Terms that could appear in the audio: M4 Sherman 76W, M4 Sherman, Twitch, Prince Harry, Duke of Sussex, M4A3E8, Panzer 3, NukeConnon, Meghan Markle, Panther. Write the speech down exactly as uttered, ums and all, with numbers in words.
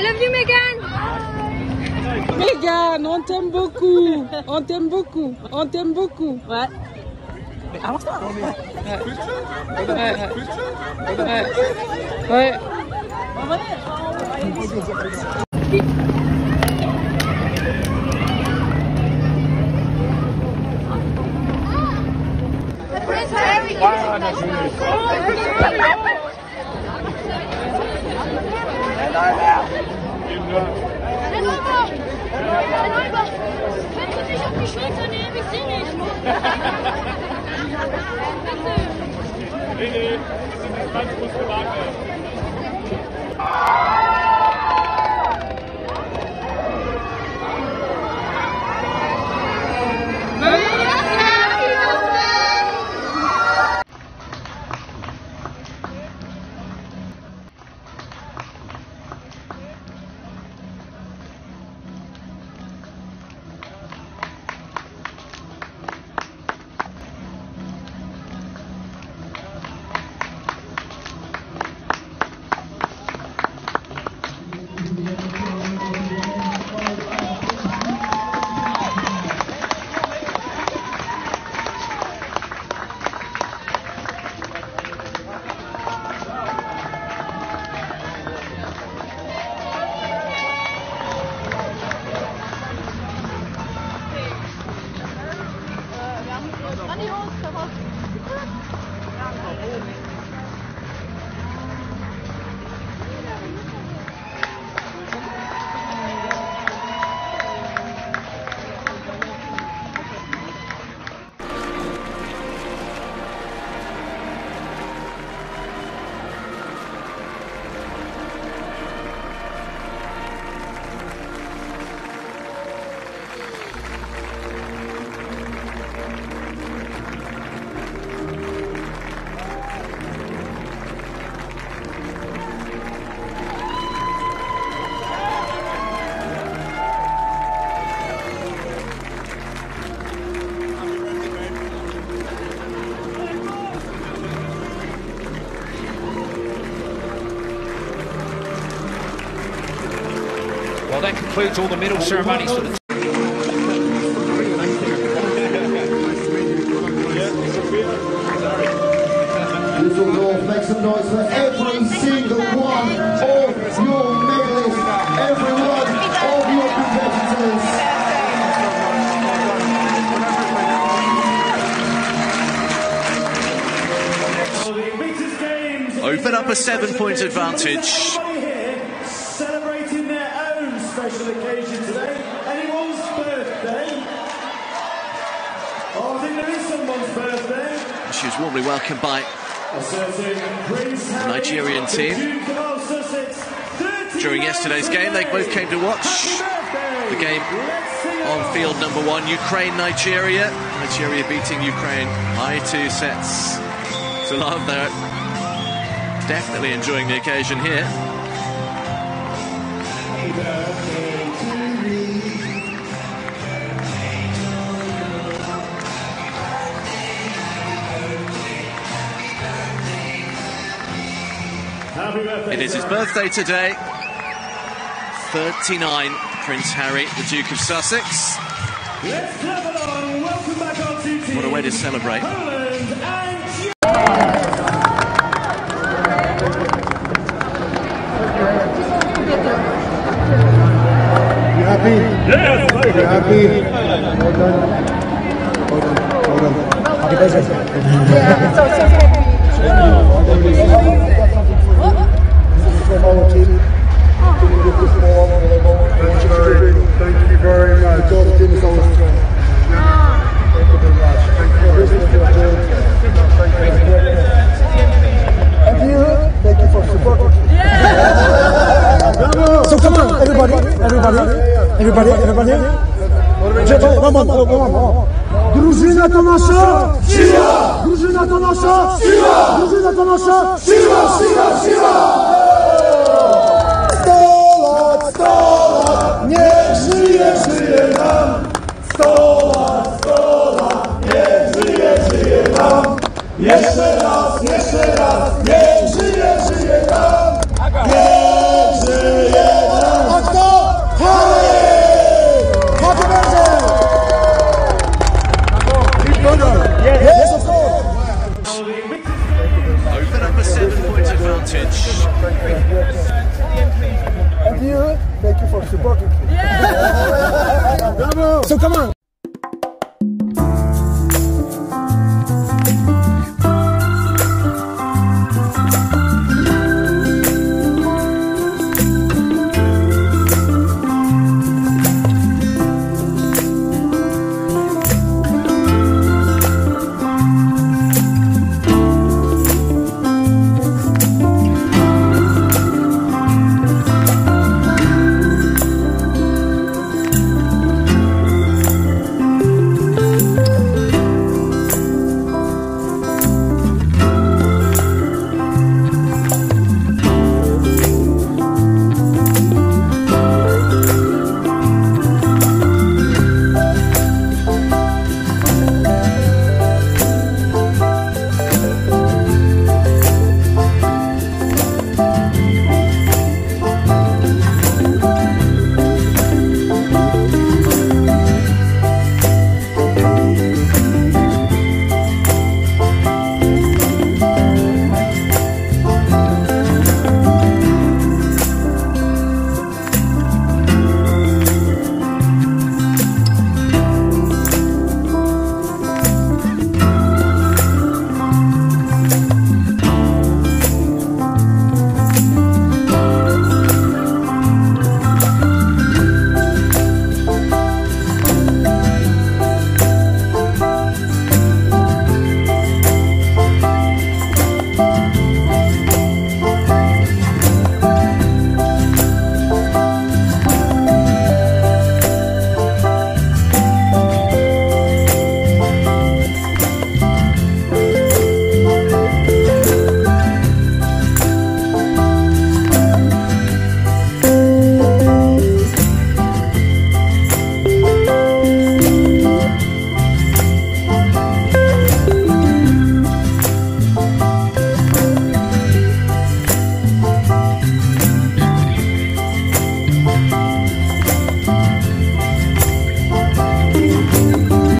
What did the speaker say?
I love you, Meghan. Meghan, on t'aime beaucoup. On t'aime beaucoup. On t'aime beaucoup. Ouais. Mais avance toi. Ouais. Ouais. Ouais. Well, that concludes all the medal ceremonies for the team. Make some noise for every single one of your medalists, every one of your competitors. Open up a seven-point advantage. Occasion today, anyone's birthday. Oh, I think there is someone's birthday. She was warmly welcomed by the Nigerian team. Duke of Sussex, during yesterday's game, they both came to watch the game on field number one. Ukraine, Nigeria. Nigeria beating Ukraine by two sets to love. They're definitely enjoying the occasion here. It is his birthday today. thirty-nine, Prince Harry, the Duke of Sussex. Let's clap along. Welcome back on T T. What a way to celebrate. You happy? Yes. You happy? Well done. Well done. Well done. Happy birthday. Yeah, so, so happy. Thank you very much. Thank you very much. Thank you Thank you for support. So come on, everybody, everybody, everybody, everybody. Drużyna to nasza siła! Drużyna to nasza siła! Drużyna to nasza siła! Siła! Siła! Jeszcze raz, jeszcze raz, niech żyje, żyje nam, niech żyje nam. going through.